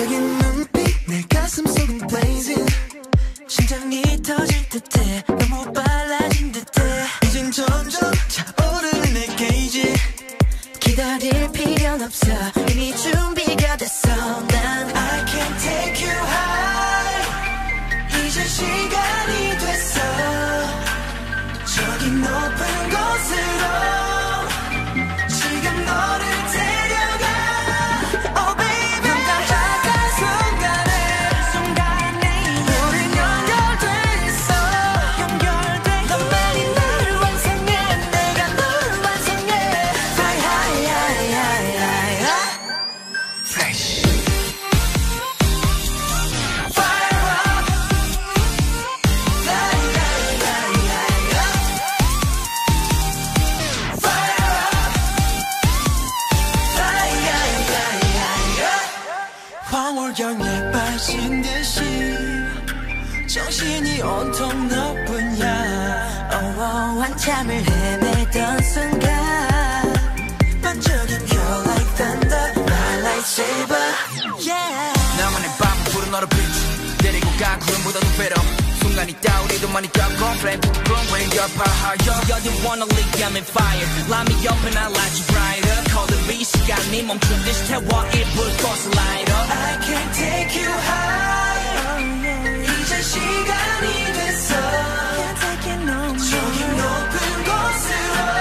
반짝인 눈빛 내 가슴 속은 blazing 심장이 터질 듯해 너무 빨라진 듯해 이젠 점점 차오르는 내 게이지 기다릴 필요는 없어 이미 준비가 됐어 난 I can take you high 이제 시간이 됐어 저기 높은 곳으로 황홀경에 빠진 듯이 정신이 온통 너뿐이야 한참을 헤매던 순간 반짝인 You're like thunder My lightsaber yeah. 나만의 밤은 푸른 얼음 빛 데리고 가 구름보다 눈배럼 순간이 따우리도 많이 깎고 Flame runway you're far higher You're the one only I'm in fire Light me up and I'll light you brighter Call the beat 시간이 멈춘 듯이 태워 이 불을 꽃을 light up I can take you high oh, yeah. 이제 시간이 됐어 저기 높은 곳으로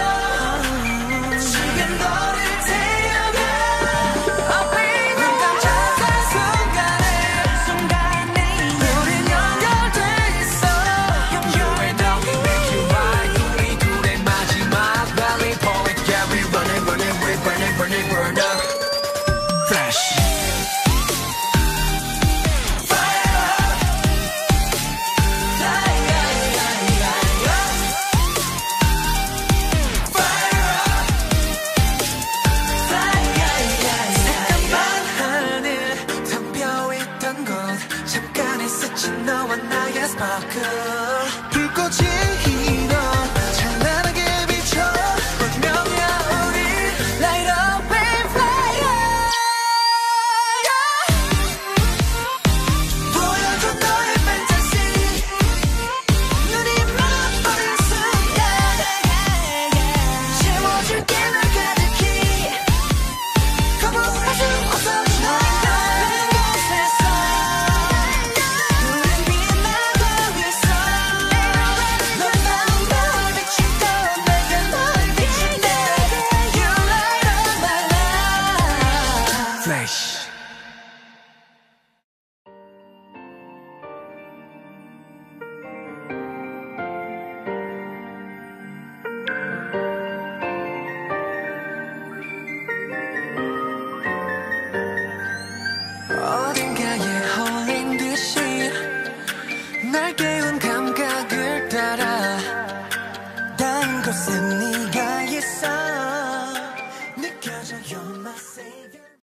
날 깨운 감각을 따라 닿은 곳은